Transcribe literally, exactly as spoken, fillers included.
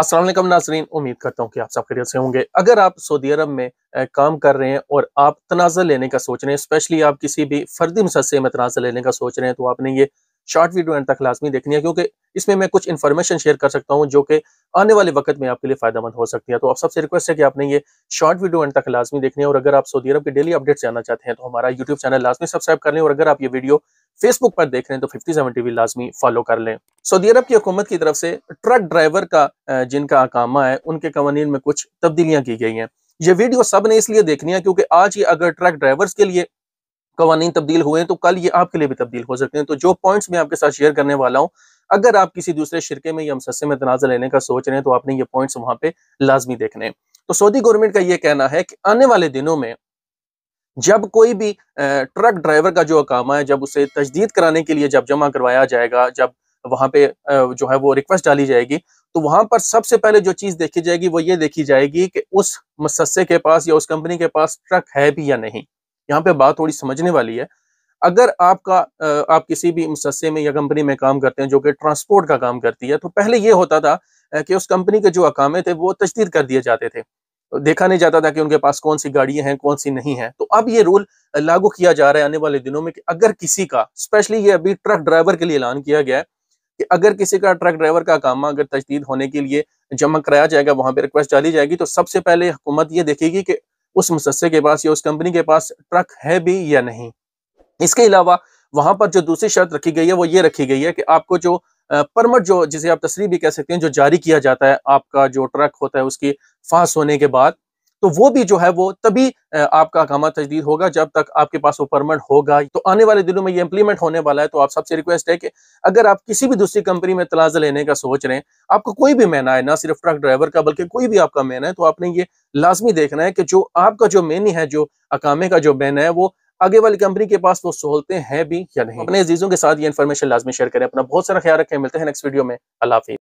अस्सलाम वालेकुम नाज़रीन, उम्मीद करता हूँ कि आप सब खैरियत से होंगे। अगर आप सऊदी अरब में काम कर रहे हैं और आप तनाज़ा लेने का सोच रहे हैं, स्पेशली आप किसी भी फर्दी मुसस्से में तनाज़ा लेने का सोच रहे हैं, तो आपने ये शॉर्ट वीडियो एंड तक लाजमी देखनी है, क्योंकि इसमें मैं कुछ इन्फॉर्मेशन शेयर कर सकता हूँ जो कि आने वाले वक्त में आपके लिए फ़ायदेमंद हो सकती है। तो आप सबसे रिक्वेस्ट है कि आपने ये शॉर्ट वीडियो एंड तक लाजमी देखनी है। और अगर आप सऊदी अरब के डेली अपडेट्स जानना चाहते हैं तो हमारा यूट्यूब चैनल लाजमी सब्सक्राइब कर लें, और अगर आप ये वीडियो फेसबुक पर देख रहे हैं तो फिफ्टी सेवन टीवी लाजमी फॉलो कर लें। सऊदी अरब की हुकूमत की तरफ से ट्रक ड्राइवर का जिनका अकामा है उनके कवानीन में कुछ तब्दीलियां की गई हैं। ये वीडियो सब ने इसलिए देखनी है क्योंकि आज ये अगर ट्रक ड्राइवर्स के लिए कवानीन तब्दील हुए हैं तो कल ये आपके लिए भी तब्दील हो सकते हैं। तो जो पॉइंट्स मैं आपके साथ शेयर करने वाला हूँ, अगर आप किसी दूसरे शिरके में या मुसस्से में तनाज़ा लेने का सोच रहे हैं तो आपने ये पॉइंट्स वहाँ पे लाजमी देखने हैं। तो सऊदी गवर्नमेंट का ये कहना है कि आने वाले दिनों में जब कोई भी ट्रक ड्राइवर का जो अकामा है, जब उसे तजदीद कराने के लिए जब जमा करवाया जाएगा, जब वहाँ पे जो है वो रिक्वेस्ट डाली जाएगी, तो वहाँ पर सबसे पहले जो चीज़ देखी जाएगी वो ये देखी जाएगी कि उस मुसस्से के पास या उस कंपनी के पास ट्रक है भी या नहीं। यहाँ पे बात थोड़ी समझने वाली है। अगर आपका आप किसी भी मुसस्से में या कंपनी में काम करते हैं जो कि ट्रांसपोर्ट का काम करती है, तो पहले ये होता था कि उस कंपनी के जो अकामे थे वो तजदीद कर दिए जाते थे, देखा नहीं जाता था कि उनके पास कौन सी गाड़ियां हैं कौन सी नहीं है। तो अब ये रूल लागू किया जा रहा है आने वाले दिनों में कि अगर किसी का, स्पेशली ये अभी ट्रक ड्राइवर के लिए ऐलान किया गया है कि अगर किसी का ट्रक ड्राइवर का अकामा अगर तजदीद होने के लिए जमा कराया जाएगा, वहां पर रिक्वेस्ट डाली जाएगी, तो सबसे पहले हुकूमत ये देखेगी कि उस मुसस्से के पास या उस कंपनी के पास ट्रक है भी या नहीं। इसके अलावा वहां पर जो दूसरी शर्त रखी गई है वो ये रखी गई है कि आपको जो परमिट, जो जिसे आप तस्रीह भी कह सकते हैं, जो जारी किया जाता है आपका जो ट्रक होता है उसकी फास होने के बाद, तो वो भी जो है वो तभी आपका अकामा तजदीद होगा जब तक आपके पास वो परमिट होगा। तो आने वाले दिनों में ये इंप्लीमेंट होने वाला है। तो आप सबसे रिक्वेस्ट है कि अगर आप किसी भी दूसरी कंपनी में तनाज़ा लेने का सोच रहे हैं, आपको कोई भी महीना है, ना सिर्फ ट्रक ड्राइवर का बल्कि कोई भी आपका महीना है, तो आपने ये लाजमी देखना है कि जो आपका जो मेनी है, जो अकामे का जो महीना है, वो आगे वाली कंपनी के पास वो सहूलतें हैं भी या नहीं। अपने अजीजों के साथ ये इन्फॉर्मेशन लाजमी शेयर करें। अपना बहुत सारा ख्याल रखें। मिलते हैं नेक्स्ट वीडियो में। अल्लाह हाफिज़।